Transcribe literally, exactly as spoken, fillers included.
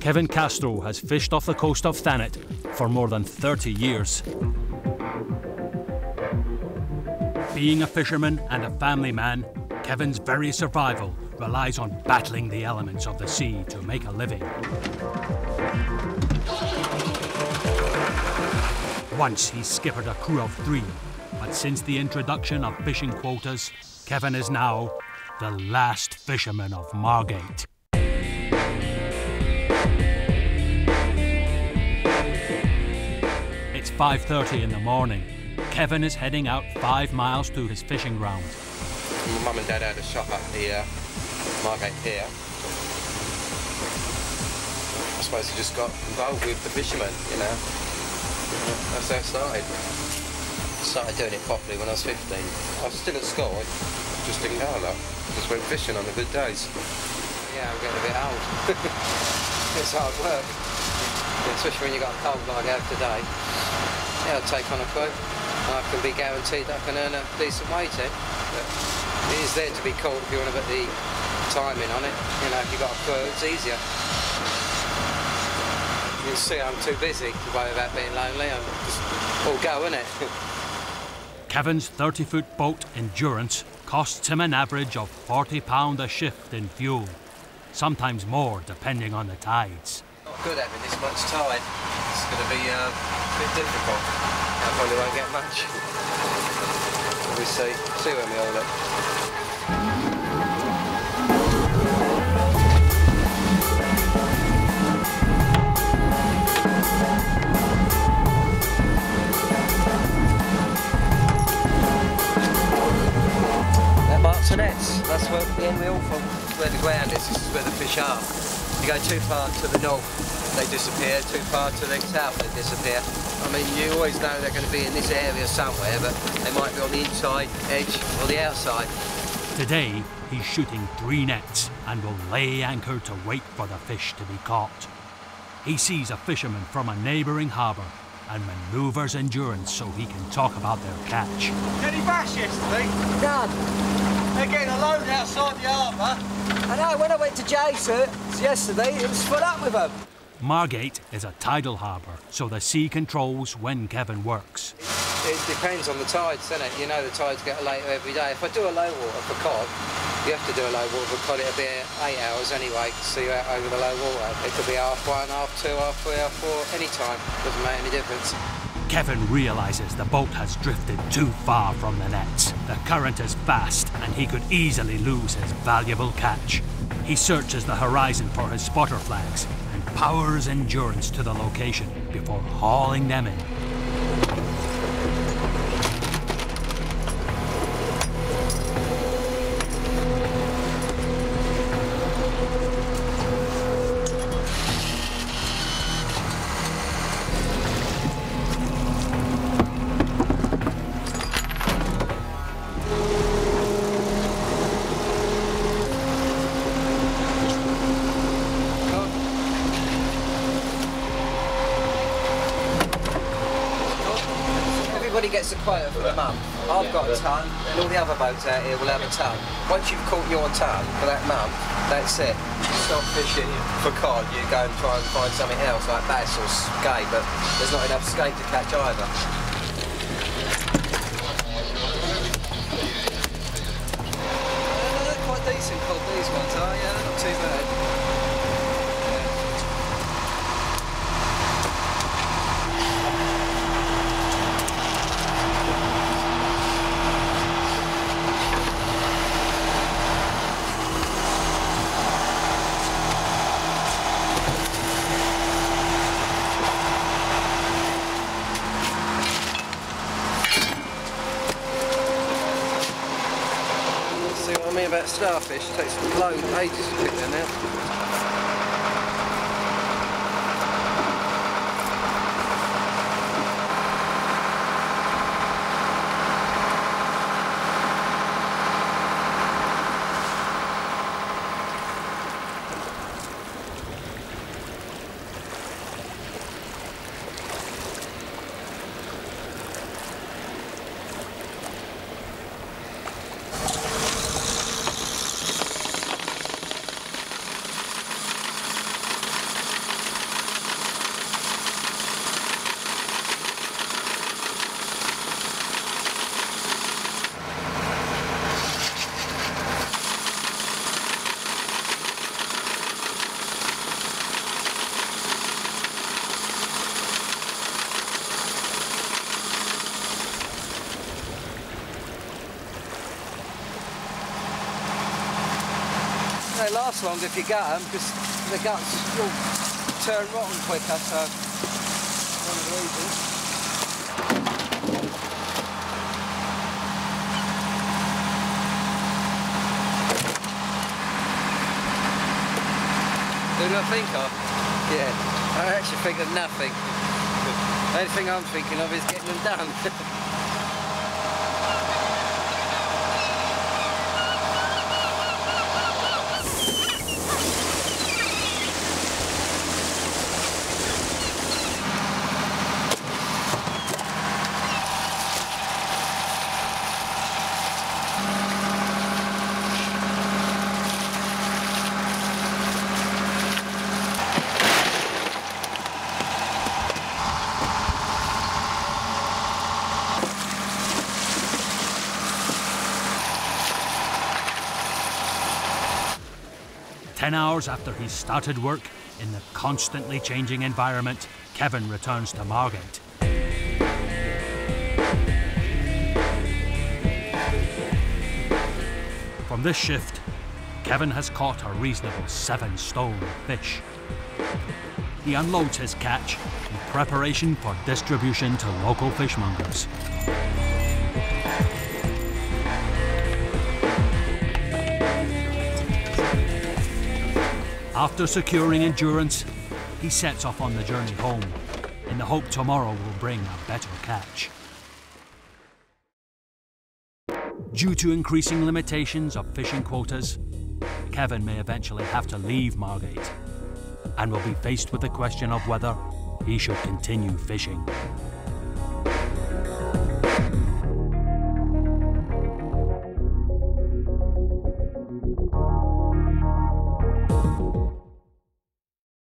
Kevin Castro has fished off the coast of Thanet for more than thirty years. Being a fisherman and a family man, Kevin's very survival relies on battling the elements of the sea to make a living. Once he skippered a crew of three, but since the introduction of fishing quotas, Kevin is now the last fisherman of Margate. It's five thirty in the morning. Kevin is heading out five miles to his fishing ground. My mum and dad had a shop up the uh, Margate pier. I suppose he just got involved with the fishermen, you know. That's how it started. I started doing it properly when I was fifteen. I was still at school, I just didn't go a lot. Just went fishing on the good days. Yeah, I'm getting a bit old. It's hard work, especially when you got a cold like I have today. Yeah, I'll take on a quote. I can be guaranteed I can earn a decent wage then. But it is there to be caught if you want to put the timing on it. You know, if you've got a quote, it's easier. You can see I'm too busy to worry about being lonely. I'm just all go, innit? Kevin's thirty-foot boat, Endurance, costs him an average of forty pounds a shift in fuel, sometimes more depending on the tides. Not good having this much tide. It's going to be uh, a bit difficult. I probably won't get much. We see. See when we all look. That marks the nets. That's where the end we all from. Where the ground is. This is where the fish are. You go too far to the north, they disappear. Too far to the south, they disappear. I mean, you always know they're going to be in this area somewhere, but they might be on the inside, edge, or the outside. Today, he's shooting three nets and will lay anchor to wait for the fish to be caught. He sees a fisherman from a neighbouring harbour and manoeuvres Endurance so he can talk about their catch. Did he bash yesterday? None. They're getting a load outside the harbour. I know, when I went to Jay, sir, yesterday, it was full up with them. Margate is a tidal harbour, so the sea controls when Kevin works. It, it depends on the tides, doesn't it? You know the tides get later every day. If I do a low water for cod, you have to do a low water for cod. It'll be eight hours anyway, so you're out over the low water. It could be half one, half two, half three, half four, any time. Doesn't make any difference. Kevin realises the boat has drifted too far from the nets. The current is fast and he could easily lose his valuable catch. He searches the horizon for his spotter flags and powers Endurance to the location before hauling them in. Everybody gets a quota for a month. I've got a ton, and all the other boats out here will have a ton. Once you've caught your ton for that month, that's it. Stop fishing for cod, you go and try and find something else like bass or skate, but there's not enough skate to catch either. They're quite decent cod, these ones are, yeah, not too bad. About starfish, it takes a load of ages to pick them out. they last longer if you gut them, because the guts will turn rotten quicker, so that's one of the reasons. Who do I think of? Yeah, I actually think of nothing. The only thing I'm thinking of is getting them done. Ten hours after he started work, in the constantly changing environment, Kevin returns to Margate. From this shift, Kevin has caught a reasonable seven stone fish. He unloads his catch in preparation for distribution to local fishmongers. After securing Endurance, he sets off on the journey home, in the hope tomorrow will bring a better catch. Due to increasing limitations of fishing quotas, Kevin may eventually have to leave Margate, and will be faced with the question of whether he should continue fishing.